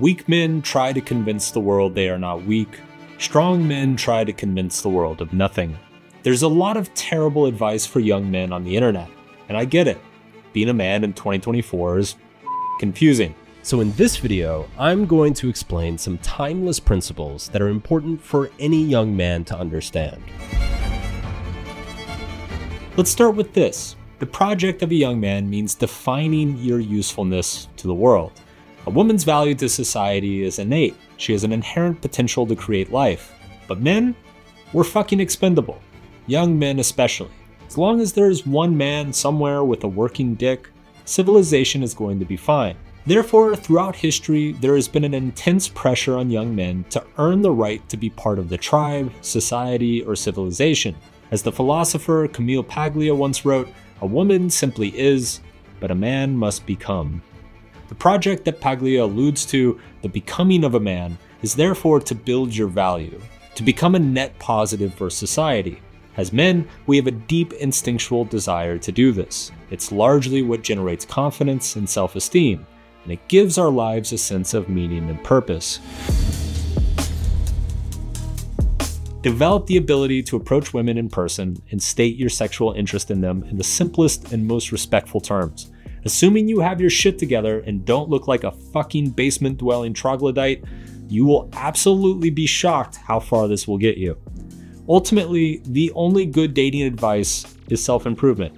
Weak men try to convince the world they are not weak. Strong men try to convince the world of nothing. There's a lot of terrible advice for young men on the internet, and I get it. Being a man in 2024 is confusing. So in this video, I'm going to explain some timeless principles that are important for any young man to understand. Let's start with this. The project of a young man means defining your usefulness to the world. A woman's value to society is innate. She has an inherent potential to create life. But men, we're fucking expendable. Young men especially. As long as there is one man somewhere with a working dick, civilization is going to be fine. Therefore, throughout history, there has been an intense pressure on young men to earn the right to be part of the tribe, society, or civilization. As the philosopher Camille Paglia once wrote, "A woman simply is, but a man must become." The project that Paglia alludes to, the becoming of a man, is therefore to build your value, to become a net positive for society. As men, we have a deep instinctual desire to do this. It's largely what generates confidence and self-esteem, and it gives our lives a sense of meaning and purpose. Develop the ability to approach women in person and state your sexual interest in them in the simplest and most respectful terms. Assuming you have your shit together and don't look like a fucking basement-dwelling troglodyte, you will absolutely be shocked how far this will get you. Ultimately, the only good dating advice is self-improvement.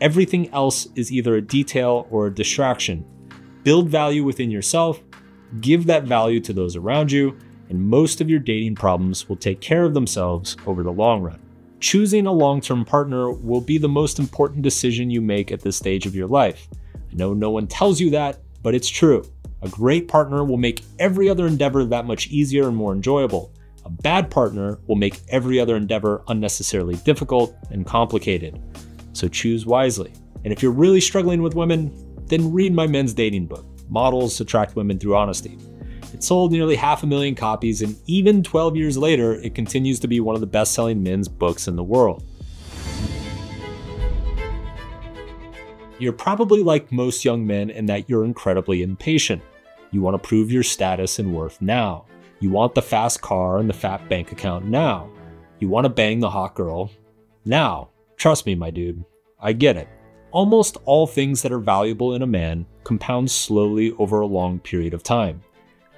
Everything else is either a detail or a distraction. Build value within yourself, give that value to those around you, and most of your dating problems will take care of themselves over the long run. Choosing a long-term partner will be the most important decision you make at this stage of your life. I know no one tells you that, but it's true. A great partner will make every other endeavor that much easier and more enjoyable. A bad partner will make every other endeavor unnecessarily difficult and complicated. So choose wisely. And if you're really struggling with women, then read my men's dating book, Models Attract Women Through Honesty. It sold nearly 500,000 copies, and even 12 years later, it continues to be one of the best-selling men's books in the world. You're probably like most young men in that you're incredibly impatient. You want to prove your status and worth now. You want the fast car and the fat bank account now. You want to bang the hot girl now. Trust me, my dude, I get it. Almost all things that are valuable in a man compound slowly over a long period of time.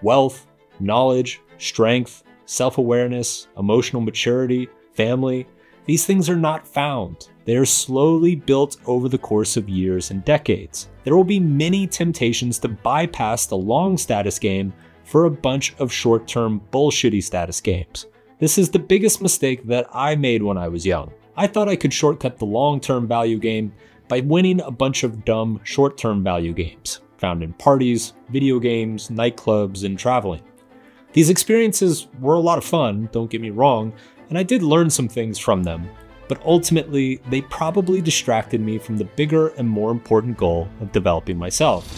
Wealth, knowledge, strength, self-awareness, emotional maturity, family, these things are not found. They are slowly built over the course of years and decades. There will be many temptations to bypass the long status game for a bunch of short-term bullshitty status games. This is the biggest mistake that I made when I was young. I thought I could shortcut the long-term value game by winning a bunch of dumb short-term value games found in parties, video games, nightclubs, and traveling. These experiences were a lot of fun, don't get me wrong, and I did learn some things from them, but ultimately they probably distracted me from the bigger and more important goal of developing myself.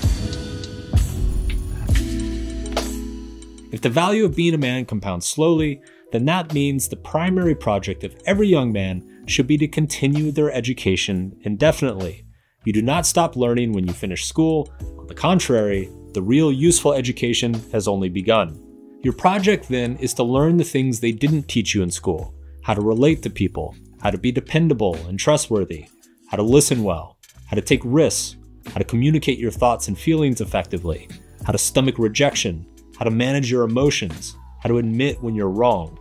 If the value of being a man compounds slowly, then that means the primary project of every young man should be to continue their education indefinitely. You do not stop learning when you finish school. On the contrary, the real useful education has only begun. Your project then is to learn the things they didn't teach you in school: how to relate to people, how to be dependable and trustworthy, how to listen well, how to take risks, how to communicate your thoughts and feelings effectively, how to stomach rejection, how to manage your emotions, how to admit when you're wrong.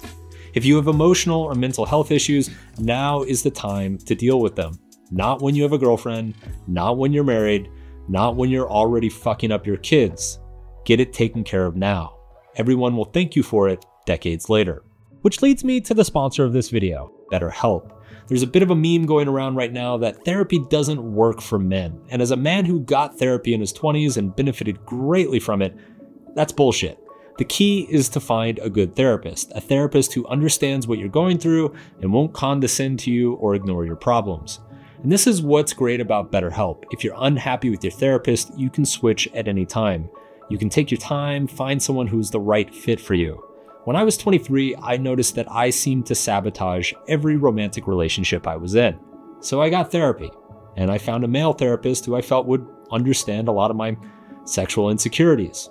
If you have emotional or mental health issues, now is the time to deal with them. Not when you have a girlfriend, not when you're married, not when you're already fucking up your kids. Get it taken care of now. Everyone will thank you for it decades later. Which leads me to the sponsor of this video, BetterHelp. There's a bit of a meme going around right now that therapy doesn't work for men. And as a man who got therapy in his 20s and benefited greatly from it, that's bullshit. The key is to find a good therapist, a therapist who understands what you're going through and won't condescend to you or ignore your problems. And this is what's great about BetterHelp. If you're unhappy with your therapist, you can switch at any time. You can take your time, find someone who's the right fit for you. When I was 23, I noticed that I seemed to sabotage every romantic relationship I was in. So I got therapy, and I found a male therapist who I felt would understand a lot of my sexual insecurities.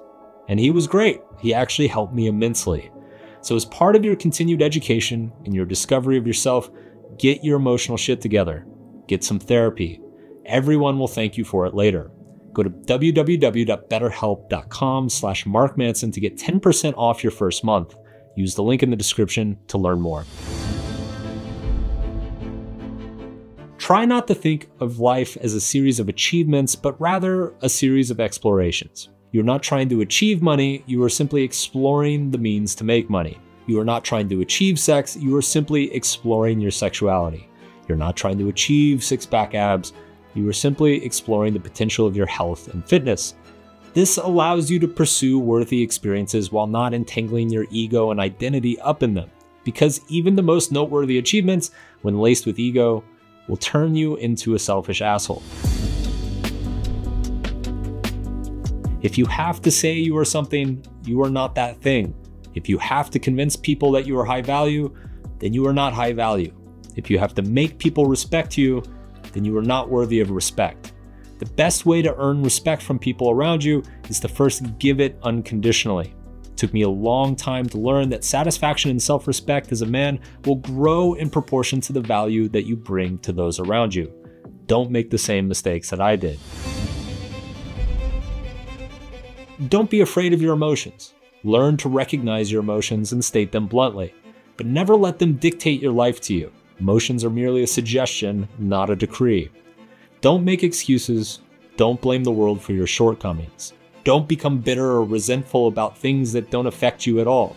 And he was great. He actually helped me immensely. So as part of your continued education and your discovery of yourself, get your emotional shit together. Get some therapy. Everyone will thank you for it later. Go to www.betterhelp.com/markmanson to get 10% off your first month. Use the link in the description to learn more. Try not to think of life as a series of achievements, but rather a series of explorations. You're not trying to achieve money, you are simply exploring the means to make money. You are not trying to achieve sex, you are simply exploring your sexuality. You're not trying to achieve six-pack abs, you are simply exploring the potential of your health and fitness. This allows you to pursue worthy experiences while not entangling your ego and identity up in them, because even the most noteworthy achievements, when laced with ego, will turn you into a selfish asshole. If you have to say you are something, you are not that thing. If you have to convince people that you are high value, then you are not high value. If you have to make people respect you, then you are not worthy of respect. The best way to earn respect from people around you is to first give it unconditionally. It took me a long time to learn that satisfaction and self-respect as a man will grow in proportion to the value that you bring to those around you. Don't make the same mistakes that I did. Don't be afraid of your emotions. Learn to recognize your emotions and state them bluntly, but never let them dictate your life to you. Emotions are merely a suggestion, not a decree. Don't make excuses. Don't blame the world for your shortcomings. Don't become bitter or resentful about things that don't affect you at all.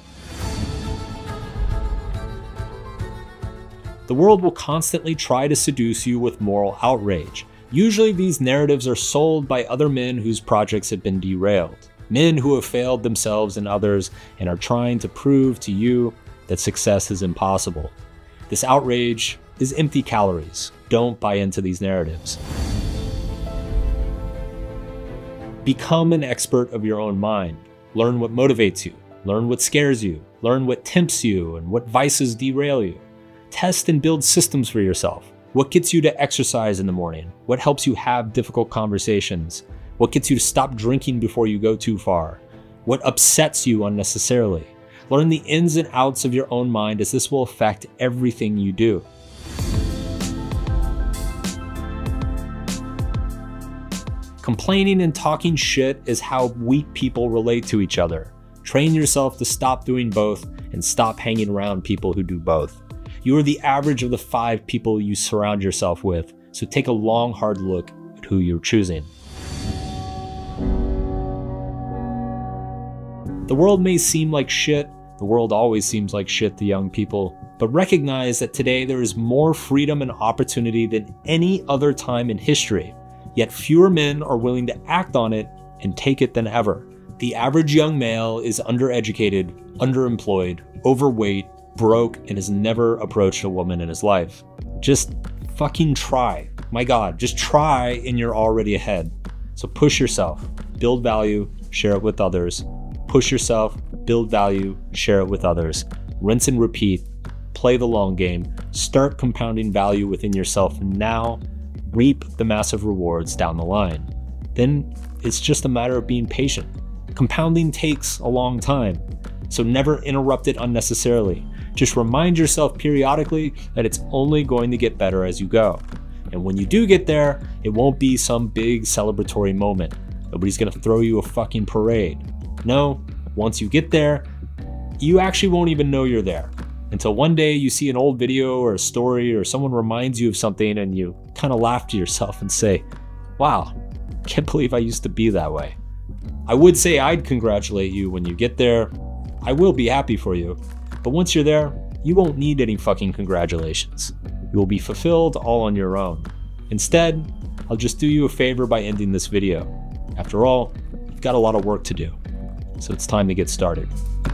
The world will constantly try to seduce you with moral outrage. Usually these narratives are sold by other men whose projects have been derailed, men who have failed themselves and others and are trying to prove to you that success is impossible. This outrage is empty calories. Don't buy into these narratives. Become an expert of your own mind. Learn what motivates you. Learn what scares you. Learn what tempts you and what vices derail you. Test and build systems for yourself. What gets you to exercise in the morning? What helps you have difficult conversations? What gets you to stop drinking before you go too far? What upsets you unnecessarily? Learn the ins and outs of your own mind, as this will affect everything you do. Complaining and talking shit is how weak people relate to each other. Train yourself to stop doing both and stop hanging around people who do both. You are the average of the 5 people you surround yourself with, so take a long, hard look at who you're choosing. The world may seem like shit. The world always seems like shit to young people, but recognize that today there is more freedom and opportunity than any other time in history, yet fewer men are willing to act on it and take it than ever. The average young male is undereducated, underemployed, overweight, broke, and has never approached a woman in his life. Just fucking try. My God, just try and you're already ahead. So push yourself, build value, share it with others. Push yourself, build value, share it with others. Rinse and repeat, play the long game, start compounding value within yourself now, reap the massive rewards down the line. Then it's just a matter of being patient. Compounding takes a long time, so never interrupt it unnecessarily. Just remind yourself periodically that it's only going to get better as you go. And when you do get there, it won't be some big celebratory moment. Nobody's gonna throw you a fucking parade. No, once you get there, you actually won't even know you're there until one day you see an old video or a story or someone reminds you of something and you kind of laugh to yourself and say, wow, can't believe I used to be that way. I would say I'd congratulate you when you get there. I will be happy for you. But once you're there, you won't need any fucking congratulations. You will be fulfilled all on your own. Instead, I'll just do you a favor by ending this video. After all, you've got a lot of work to do, so it's time to get started.